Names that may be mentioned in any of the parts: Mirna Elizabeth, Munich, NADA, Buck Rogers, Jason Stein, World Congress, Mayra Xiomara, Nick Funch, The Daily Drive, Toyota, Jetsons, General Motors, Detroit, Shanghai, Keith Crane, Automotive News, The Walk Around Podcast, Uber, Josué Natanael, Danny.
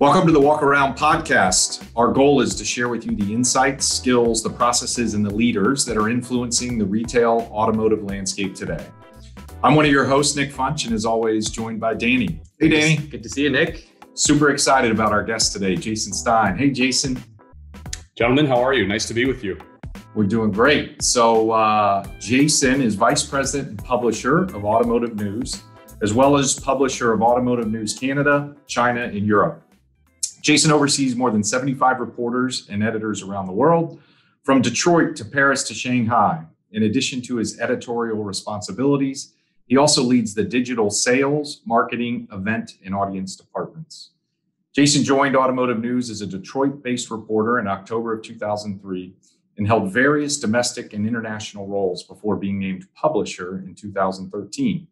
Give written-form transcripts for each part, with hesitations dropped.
Welcome to the Walk Around Podcast. Our goal is to share with you the insights, skills, the processes, and the leaders that are influencing the retail automotive landscape today. I'm one of your hosts, Nick Funch, and as always, joined by Danny. Hey, Danny. Good to see you, Nick. Super excited about our guest today, Jason Stein. Hey, Jason. Gentlemen, how are you? Nice to be with you. We're doing great. So Jason is Vice President and Publisher of Automotive News, as well as Publisher of Automotive News Canada, China, and Europe. Jason oversees more than 75 reporters and editors around the world, from Detroit to Paris to Shanghai. In addition to his editorial responsibilities, he also leads the digital sales, marketing, event, and audience departments. Jason joined Automotive News as a Detroit-based reporter in October of 2003 and held various domestic and international roles before being named publisher in 2013.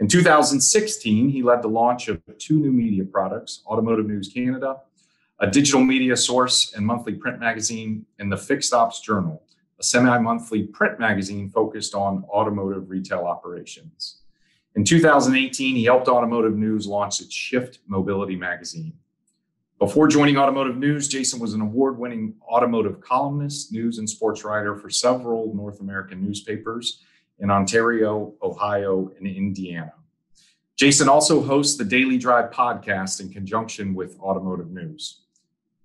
In 2016, he led the launch of two new media products, Automotive News Canada, a digital media source and monthly print magazine, and the Fixed Ops Journal, a semi-monthly print magazine focused on automotive retail operations. In 2018, he helped Automotive News launch its Shift Mobility magazine. Before joining Automotive News, Jason was an award-winning automotive columnist, news and sports writer for several North American newspapers in Ontario, Ohio, and Indiana. Jason also hosts the Daily Drive podcast in conjunction with Automotive News.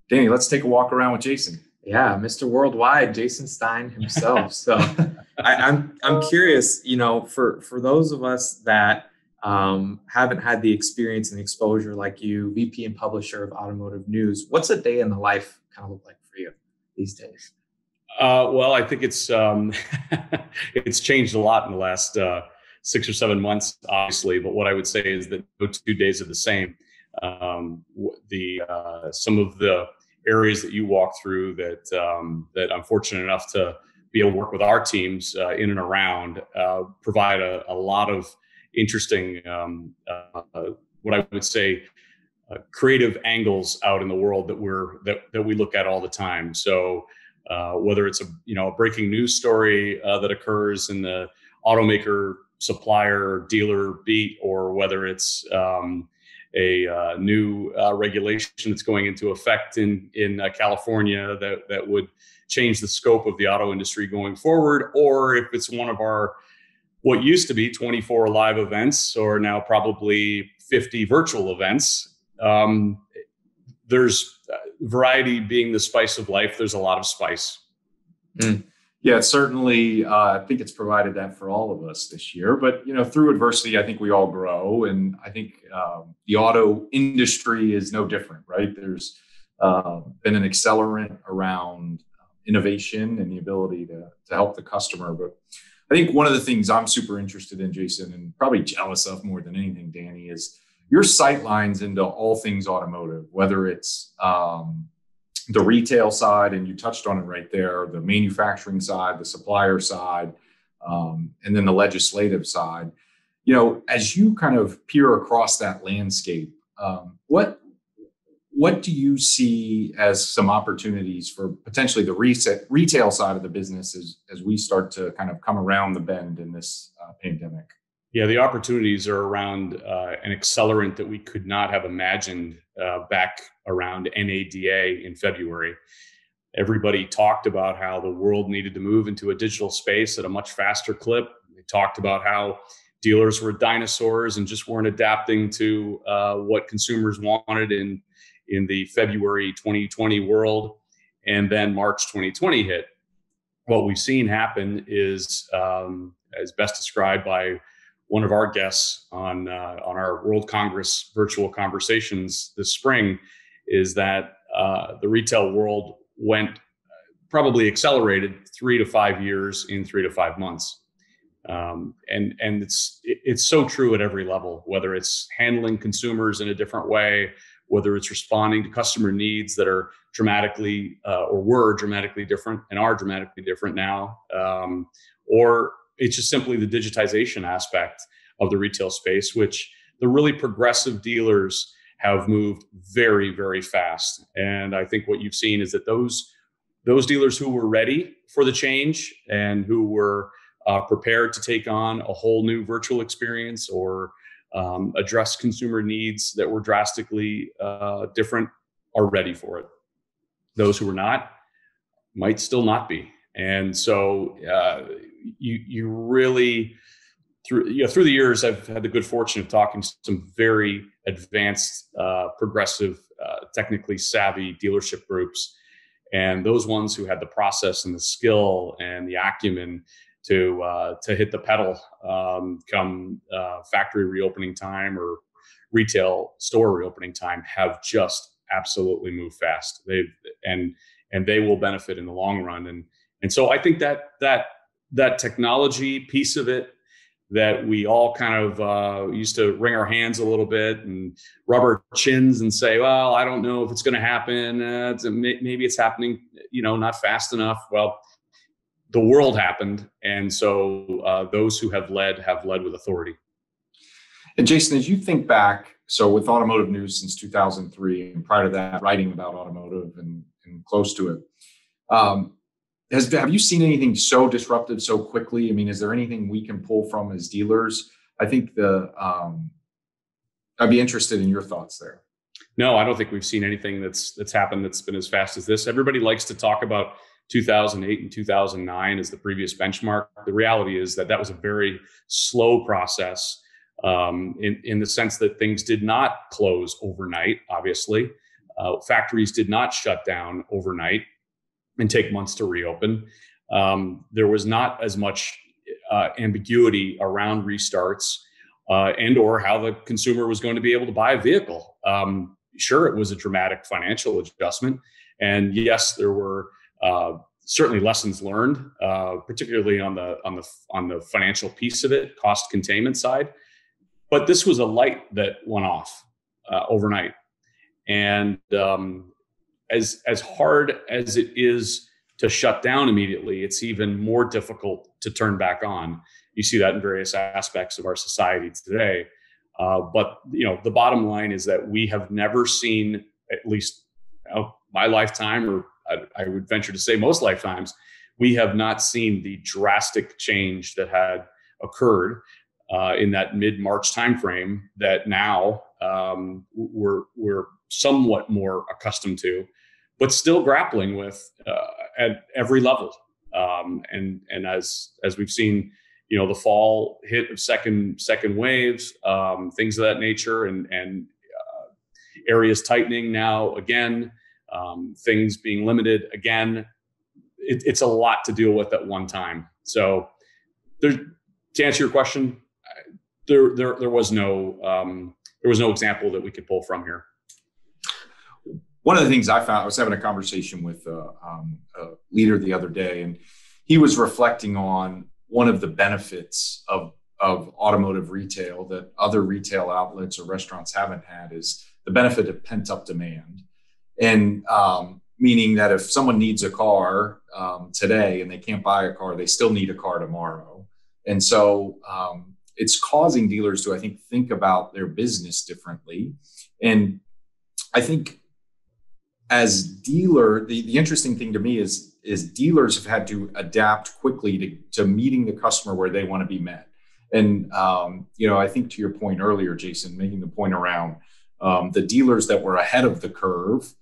Danny, let's take a walk around with Jason. Yeah, Mr. Worldwide, Jason Stein himself. So I'm curious, you know, for those of us that haven't had the experience and exposure like you, VP and publisher of Automotive News, what's a day in the life kind of look like for you these days? Well, I think it's changed a lot in the last 6 or 7 months, obviously. But what I would say is that no 2 days are the same. Some of the areas that you walk through that I'm fortunate enough to be able to work with our teams in and around provide a lot of interesting, what I would say, creative angles out in the world that we look at all the time. So. Whether it's a breaking news story that occurs in the automaker, supplier, dealer beat, or whether it's a new regulation that's going into effect in California that would change the scope of the auto industry going forward, or if it's one of our what used to be 24 live events or now probably 50 virtual events. There's variety being the spice of life. There's a lot of spice. Mm. Yeah, certainly. I think it's provided that for all of us this year. But, through adversity, I think we all grow. And I think the auto industry is no different, right? There's been an accelerant around innovation and the ability to help the customer. But I think one of the things I'm super interested in, Jason, and probably jealous of more than anything, Danny, is your sight lines into all things automotive, whether it's the retail side, and you touched on it right there, the manufacturing side, the supplier side, and then the legislative side. As you kind of peer across that landscape, what do you see as some opportunities for potentially the retail side of the business as we start to kind of come around the bend in this pandemic? Yeah, the opportunities are around an accelerant that we could not have imagined back around NADA in February. Everybody talked about how the world needed to move into a digital space at a much faster clip. They talked about how dealers were dinosaurs and just weren't adapting to what consumers wanted in the February 2020 world. And then March 2020 hit. What we've seen happen is, as best described by one of our guests on our World Congress virtual conversations this spring, is that the retail world went probably accelerated 3 to 5 years in 3 to 5 months. And it's so true at every level, whether it's handling consumers in a different way, whether it's responding to customer needs that are dramatically dramatically different and are dramatically different now, or it's just simply the digitization aspect of the retail space, which the really progressive dealers have moved very, very fast. And I think what you've seen is that those dealers who were ready for the change and who were prepared to take on a whole new virtual experience or address consumer needs that were drastically different are ready for it. Those who are not might still not be. And so you really, through the years, I've had the good fortune of talking to some very advanced, progressive, technically savvy dealership groups. And those ones who had the process and the skill and the acumen to hit the pedal come factory reopening time or retail store reopening time have just absolutely moved fast. And they will benefit in the long run. And so I think that technology piece of it that we all kind of used to wring our hands a little bit and rub our chins and say, well, I don't know if it's going to happen. Maybe it's happening, not fast enough. Well, the world happened. And so those who have led with authority. And Jason, as you think back, so with Automotive News since 2003, and prior to that, writing about automotive and close to it, have you seen anything so disruptive so quickly? I mean, is there anything we can pull from as dealers? I think I'd be interested in your thoughts there. No, I don't think we've seen anything that's happened that's been as fast as this. Everybody likes to talk about 2008 and 2009 as the previous benchmark. The reality is that was a very slow process in the sense that things did not close overnight, obviously. Factories did not shut down overnight and take months to reopen. There was not as much ambiguity around restarts and or how the consumer was going to be able to buy a vehicle. Sure, it was a dramatic financial adjustment. And yes, there were certainly lessons learned, particularly on the financial piece of it, cost containment side. But this was a light that went off overnight. And as hard as it is to shut down immediately, it's even more difficult to turn back on. You see that in various aspects of our society today. But the bottom line is that we have never seen, at least my lifetime, or I would venture to say most lifetimes, we have not seen the drastic change that had occurred in that mid-March timeframe that now we're somewhat more accustomed to, but still grappling with at every level. And as we've seen, the fall hit of second waves, things of that nature, and areas tightening now again, things being limited again. It's a lot to deal with at one time. So, to answer your question, there was no example that we could pull from here. One of the things I found, I was having a conversation with a leader the other day, and he was reflecting on one of the benefits of automotive retail that other retail outlets or restaurants haven't had is the benefit of pent-up demand. And meaning that if someone needs a car today and they can't buy a car, they still need a car tomorrow. And so it's causing dealers to, I think about their business differently. And I think as dealer, the interesting thing to me is dealers have had to adapt quickly to meeting the customer where they want to be met. And, I think to your point earlier, Jason, making the point around the dealers that were ahead of the curve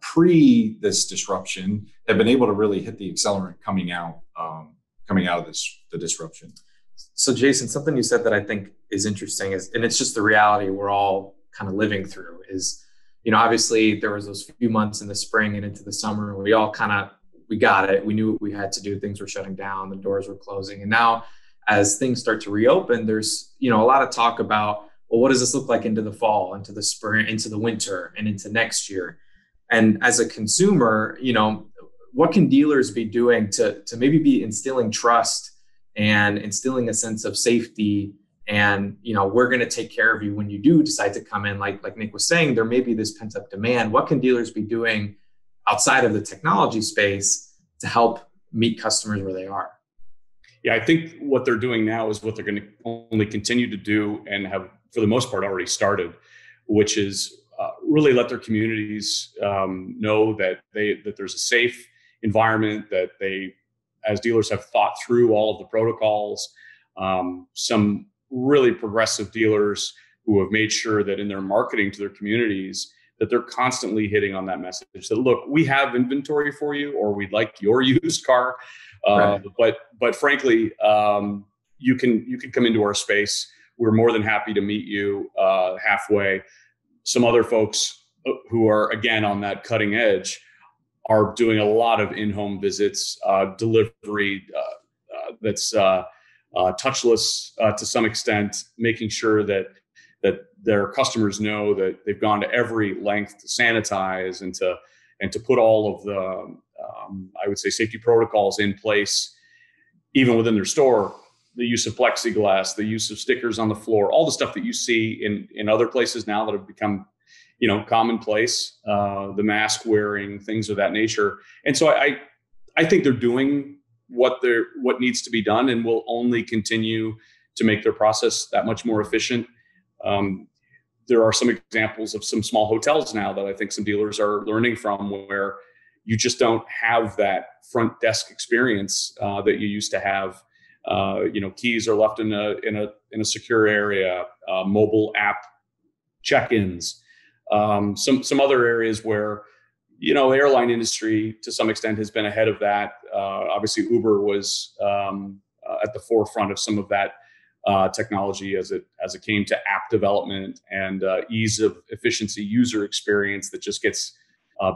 pre this disruption have been able to really hit the accelerant coming out of the disruption. So, Jason, something you said that I think is interesting is, and it's just the reality we're all kind of living through is, obviously there was those few months in the spring and into the summer, we all we got it. We knew what we had to do. Things were shutting down. The doors were closing. And now as things start to reopen, there's, a lot of talk about, well, what does this look like into the fall, into the spring, into the winter, and into next year? And as a consumer, what can dealers be doing to maybe be instilling trust and instilling a sense of safety? And, we're going to take care of you when you do decide to come in. Like Nick was saying, there may be this pent up demand. What can dealers be doing outside of the technology space to help meet customers where they are? Yeah, I think what they're doing now is what they're going to only continue to do and have, for the most part, already started, which is really let their communities know that there's a safe environment, that they, as dealers, have thought through all of the protocols. Some really progressive dealers who have made sure that in their marketing to their communities, that they're constantly hitting on that message that, look, we have inventory for you, or we'd like your used car. Right. But frankly, you can come into our space. We're more than happy to meet you halfway. Some other folks who are, again, on that cutting edge are doing a lot of in-home visits, delivery that's touchless to some extent, making sure that their customers know that they've gone to every length to sanitize and to put all of the, I would say, safety protocols in place, even within their store, the use of plexiglass, the use of stickers on the floor, all the stuff that you see in other places now that have become, commonplace, the mask wearing, things of that nature. And so I think they're doing what needs to be done, and will only continue to make their process that much more efficient. There are some examples of some small hotels now that I think some dealers are learning from, where you just don't have that front desk experience that you used to have. Keys are left in a secure area, mobile app check-ins, some other areas where, the airline industry to some extent has been ahead of that. Obviously Uber was at the forefront of some of that technology as it came to app development and ease of efficiency, user experience that just gets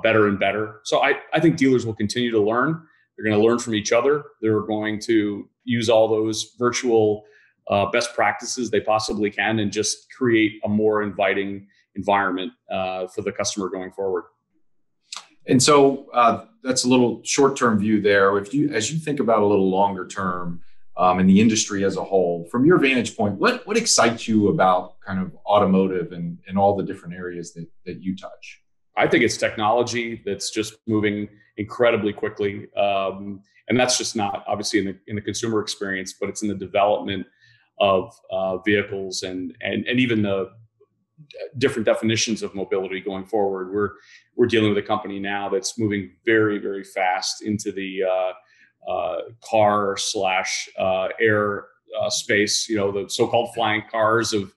better and better. So I think dealers will continue to learn. They're going to learn from each other. They're going to use all those virtual best practices they possibly can, and just create a more inviting environment for the customer going forward. And so that's a little short-term view there. As you think about a little longer term and the industry as a whole, from your vantage point, what excites you about kind of automotive and all the different areas that you touch? I think it's technology that's just moving incredibly quickly. And that's just not obviously in the consumer experience, but it's in the development of vehicles and even the different definitions of mobility going forward. We're dealing with a company now that's moving very, very fast into the car slash air space, the so-called flying cars of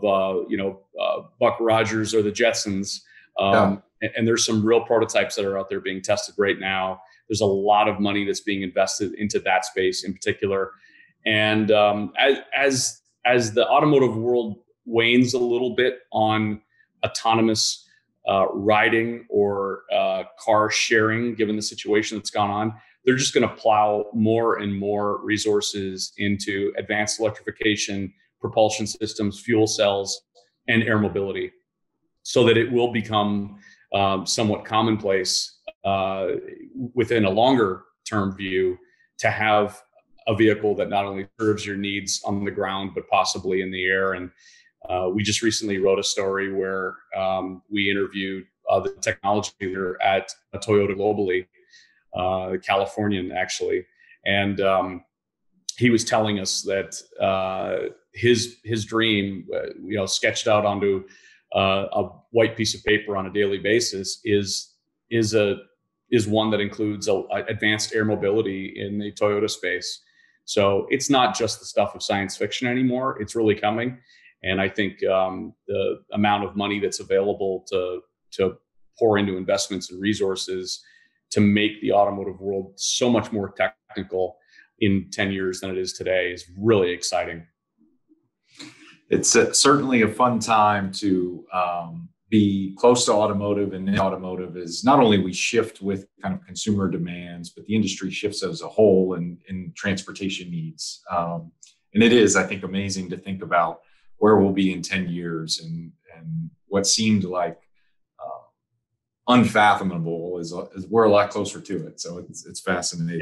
Buck Rogers or the Jetsons. And there's some real prototypes that are out there being tested right now. There's a lot of money that's being invested into that space in particular. And as the automotive world wanes a little bit on autonomous riding or car sharing, given the situation that's gone on, they're just going to plow more and more resources into advanced electrification, propulsion systems, fuel cells, and air mobility, so that it will become somewhat commonplace within a longer term view to have a vehicle that not only serves your needs on the ground, but possibly in the air. And we just recently wrote a story where we interviewed the technology leader at Toyota globally, a Californian actually. And he was telling us that his dream, sketched out onto a white piece of paper on a daily basis, is one that includes a advanced air mobility in the Toyota space. So it's not just the stuff of science fiction anymore. It's really coming, and I think the amount of money that's available to pour into investments and resources to make the automotive world so much more technical in 10 years than it is today is really exciting. It's certainly a fun time to be close to automotive, and automotive is not only we shift with kind of consumer demands, but the industry shifts as a whole and transportation needs. And it is, I think, amazing to think about where we'll be in 10 years and what seemed like unfathomable is we're a lot closer to it. So it's fascinating.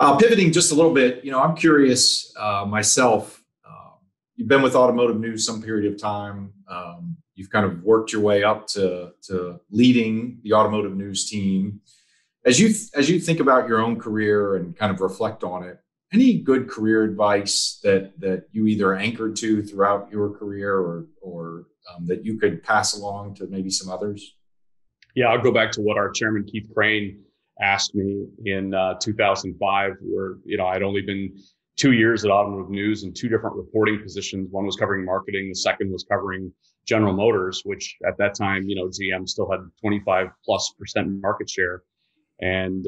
Yeah. Pivoting just a little bit, I'm curious myself. You've been with Automotive News some period of time. You've kind of worked your way up to leading the Automotive News team. As you think about your own career and kind of reflect on it, any good career advice that you either anchored to throughout your career or that you could pass along to maybe some others? Yeah, I'll go back to what our chairman, Keith Crane, asked me in 2005, where I'd only been 2 years at Automotive News in two different reporting positions. One was covering marketing. The second was covering General Motors, which at that time, you know, GM still had 25%+ market share. And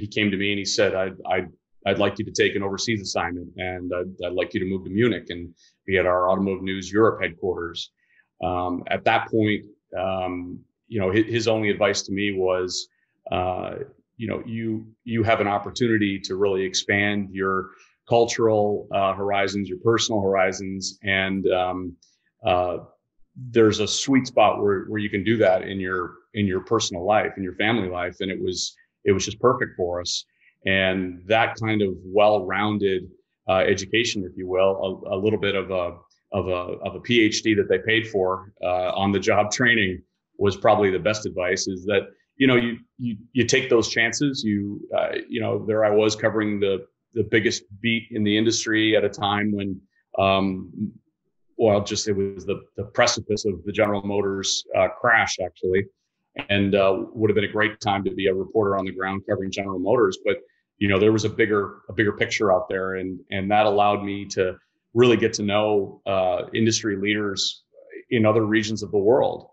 he came to me and he said, I'd like you to take an overseas assignment, and I'd like you to move to Munich and be at our Automotive News Europe headquarters. At that point, you know, his only advice to me was, you know, you have an opportunity to really expand your cultural horizons, your personal horizons, and there's a sweet spot where you can do that in your personal life, in your family life, and it was just perfect for us. And that kind of well-rounded education, if you will, a little bit of a PhD that they paid for on the job training, was probably the best advice. Is that, you know, you take those chances. You know, there I was covering the biggest beat in the industry at a time when, it was the precipice of the General Motors crash, actually. And would have been a great time to be a reporter on the ground covering General Motors, but you know, there was a bigger picture out there, and that allowed me to really get to know industry leaders in other regions of the world.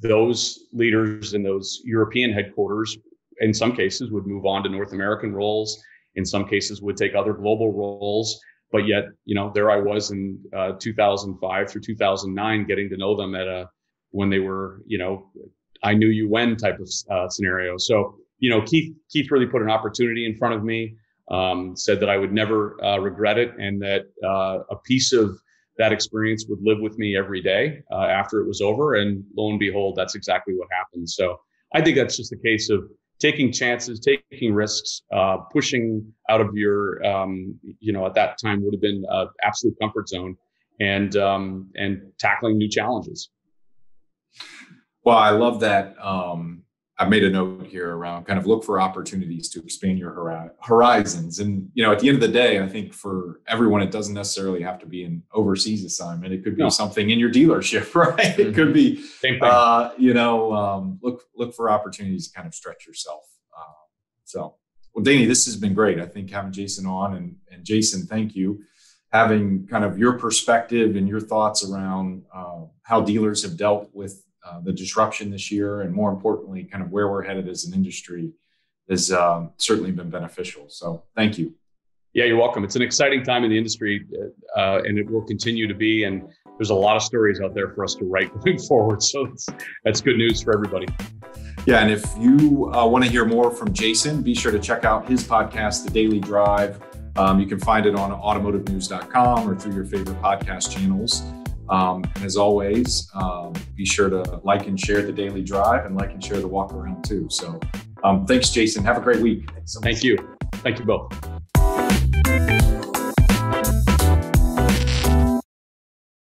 Those leaders in those European headquarters, in some cases, would move on to North American roles. In some cases, would take other global roles. But yet, you know, there I was in 2005 through 2009, getting to know them when they were, you know, I knew you when type of scenario. So, you know, Keith really put an opportunity in front of me, said that I would never regret it, and that a piece of that experience would live with me every day after it was over. And lo and behold, that's exactly what happened. So I think that's just a case of taking chances, taking risks, pushing out of your, you know, at that time would have been absolute comfort zone, and tackling new challenges. Well, I love that. I made a note here around kind of look for opportunities to expand your horizons. And, you know, at the end of the day, I think for everyone, it doesn't necessarily have to be an overseas assignment. It could be something in your dealership, right? Mm-hmm. It could be, you know, look for opportunities to kind of stretch yourself. Well, Danny, this has been great. I think having Jason on, and Jason, thank you. Having kind of your perspective and your thoughts around how dealers have dealt with the disruption this year, and more importantly, kind of where we're headed as an industry, has certainly been beneficial. So thank you. Yeah, you're welcome. It's an exciting time in the industry, and it will continue to be. And there's a lot of stories out there for us to write going forward. So that's good news for everybody. Yeah, and if you want to hear more from Jason, be sure to check out his podcast, The Daily Drive. You can find it on automotivenews.com or through your favorite podcast channels. And as always, be sure to like and share The Daily Drive, and like and share The Walk Around too. So thanks, Jason. Have a great week. Thanks so much. Thank you. Thank you both.